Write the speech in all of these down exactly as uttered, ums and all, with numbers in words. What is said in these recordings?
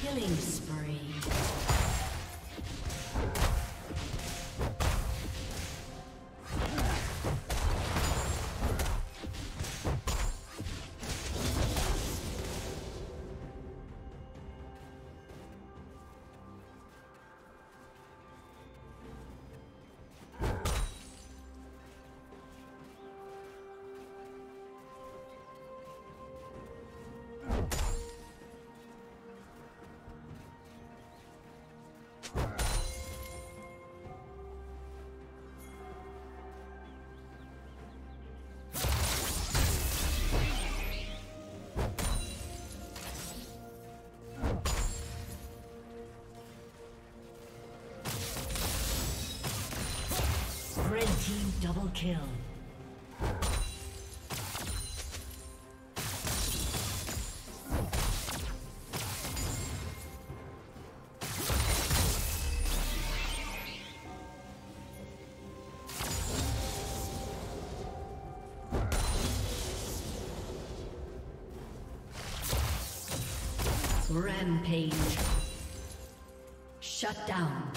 Killing spree. Red team double kill. Rampage. Shut down.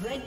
Red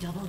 Double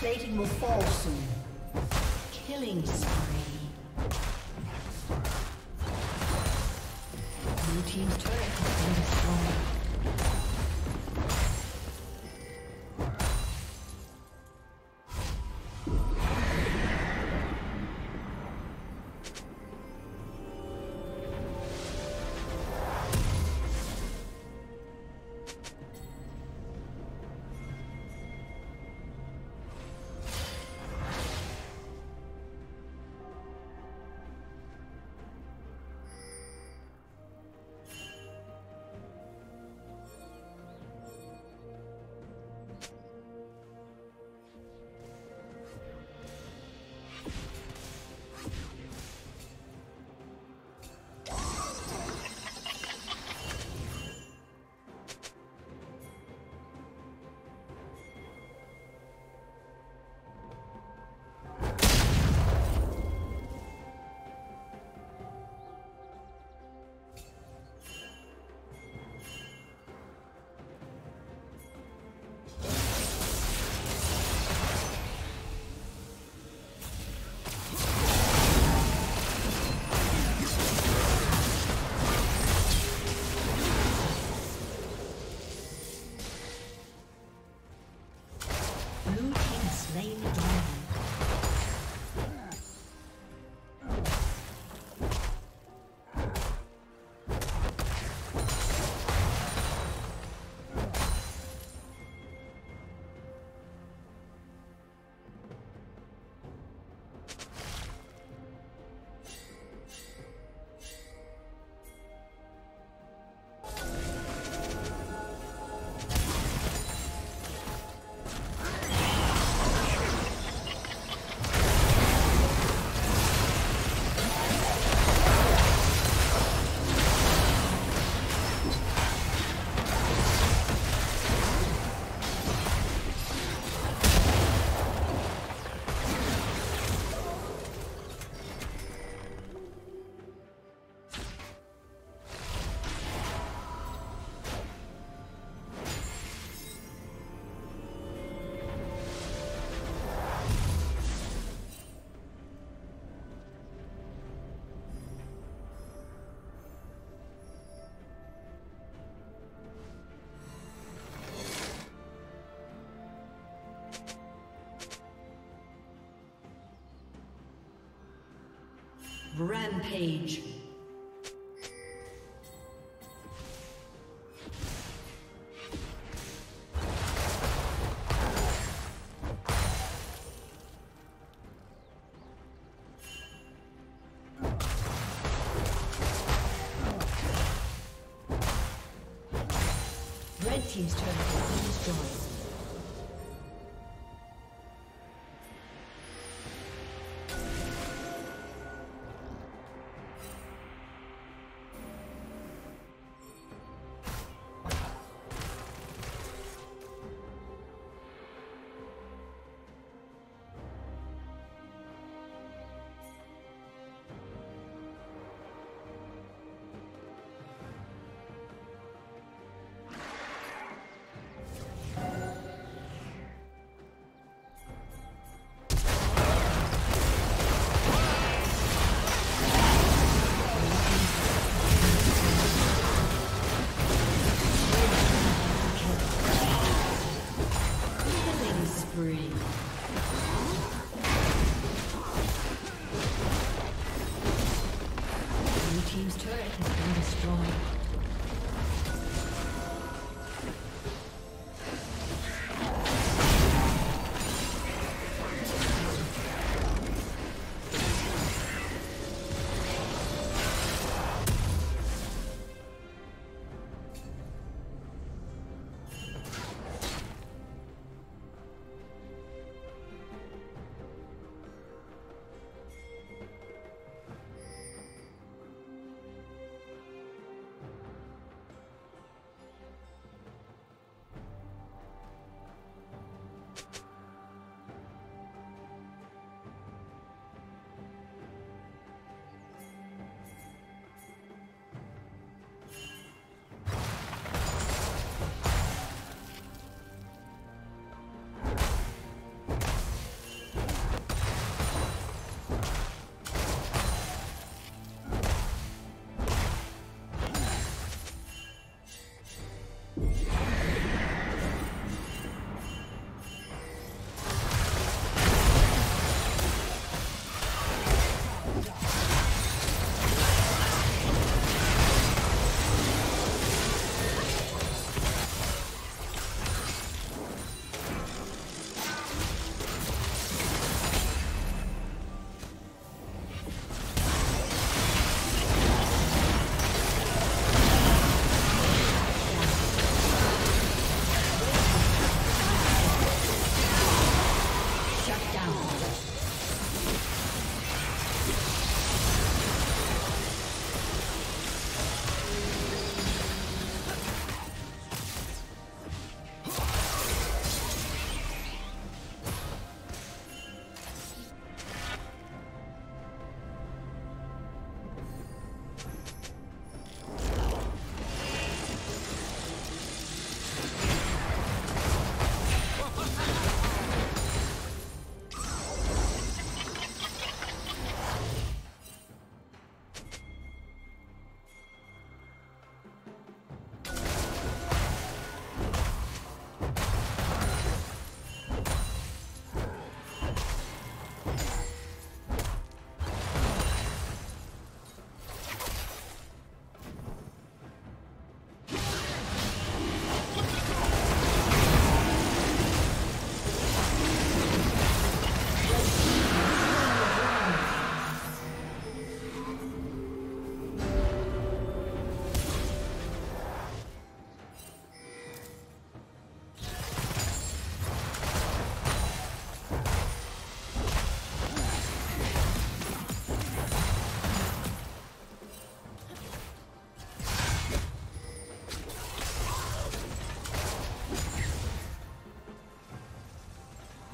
Plating will fall soon. Killing spree. Blue team's turret has been destroyed. Rampage. Red team's turret has been destroyed.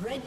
Red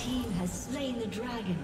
team has slain the dragon.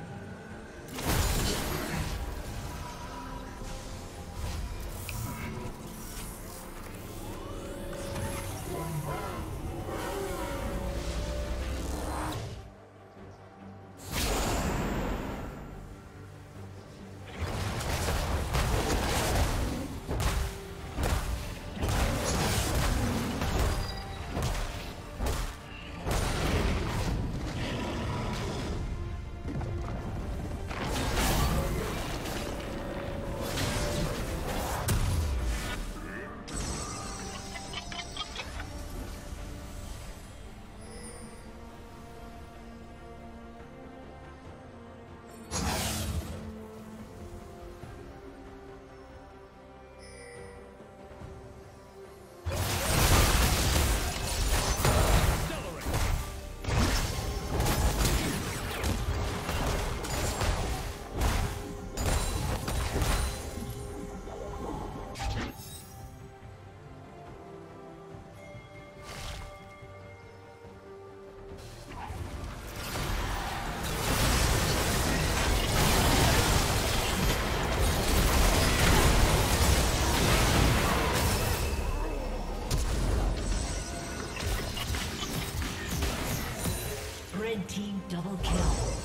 Team double kill.